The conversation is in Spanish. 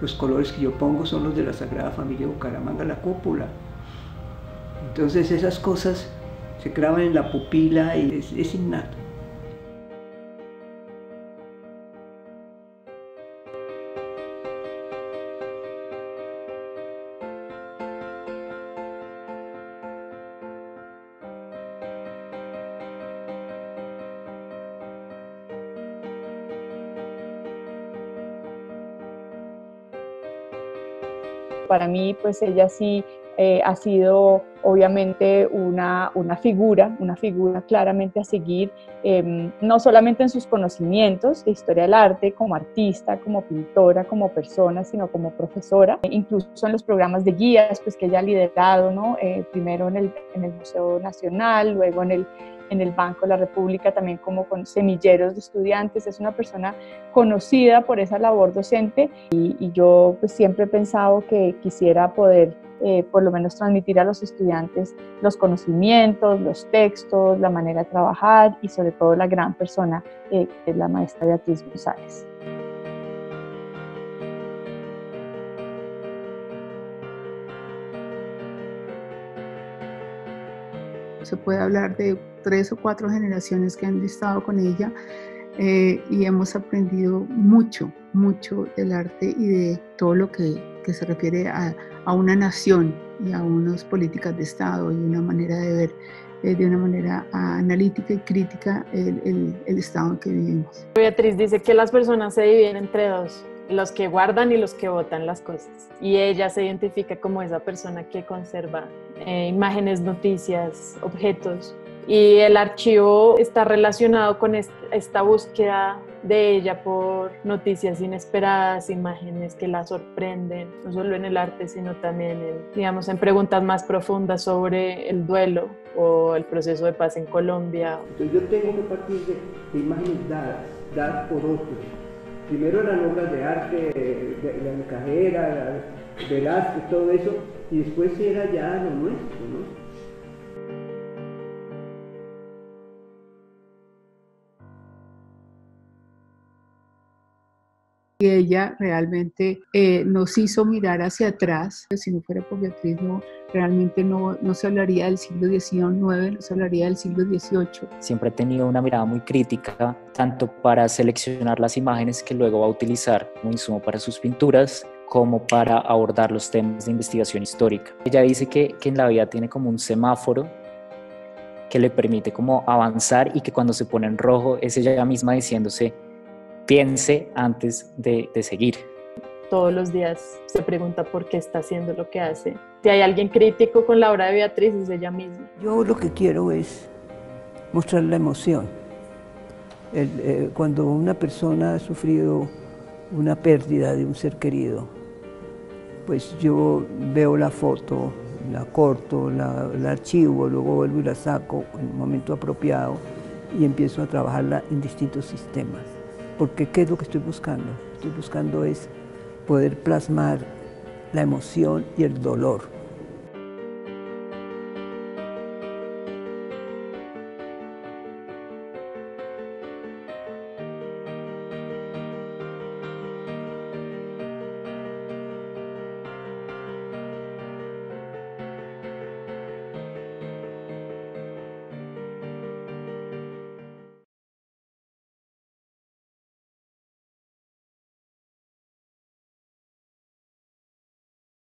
los colores que yo pongo son los de la Sagrada Familia Bucaramanga, la cúpula. Entonces esas cosas se clavan en la pupila y es innato. Para mí, pues ella sí ha sido obviamente una figura claramente a seguir, no solamente en sus conocimientos de historia del arte, como artista, como pintora, como persona, sino como profesora, incluso en los programas de guías pues, que ella ha liderado, ¿no? Primero en el Museo Nacional, luego en el Banco de la República, también como con semilleros de estudiantes. Es una persona conocida por esa labor docente y yo pues, siempre he pensado que quisiera poder por lo menos transmitir a los estudiantes los conocimientos, los textos, la manera de trabajar y sobre todo la gran persona que es la maestra Beatriz González. Se puede hablar de 3 o 4 generaciones que han estado con ella y hemos aprendido mucho del arte y de todo lo que se refiere a una nación y a unas políticas de Estado y una manera de ver de una manera analítica y crítica el Estado en que vivimos. Beatriz dice que las personas se dividen entre dos, los que guardan y los que botan las cosas. Y ella se identifica como esa persona que conserva imágenes, noticias, objetos. Y el archivo está relacionado con esta búsqueda de ella por noticias inesperadas, imágenes que la sorprenden, no solo en el arte, sino también en preguntas más profundas sobre el duelo o el proceso de paz en Colombia. Entonces yo tengo que partir de imágenes dadas por otros. Primero eran obras de arte, de la encajera, Velázquez, todo eso, y después era ya lo nuestro, ¿no? Y ella realmente nos hizo mirar hacia atrás. Si no fuera por Beatriz, realmente no se hablaría del siglo XIX, no se hablaría del siglo XVIII. Siempre ha tenido una mirada muy crítica, tanto para seleccionar las imágenes que luego va a utilizar como insumo para sus pinturas, como para abordar los temas de investigación histórica. Ella dice que en la vida tiene como un semáforo que le permite como avanzar y que cuando se pone en rojo es ella misma diciéndose piense antes de seguir. Todos los días se pregunta por qué está haciendo lo que hace. Si hay alguien crítico con la obra de Beatriz, es ella misma. Yo lo que quiero es mostrar la emoción. Cuando una persona ha sufrido una pérdida de un ser querido, pues yo veo la foto, la corto, la archivo, luego vuelvo y la saco en el momento apropiado y empiezo a trabajarla en distintos sistemas. Porque ¿qué es lo que estoy buscando? Estoy buscando es poder plasmar la emoción y el dolor.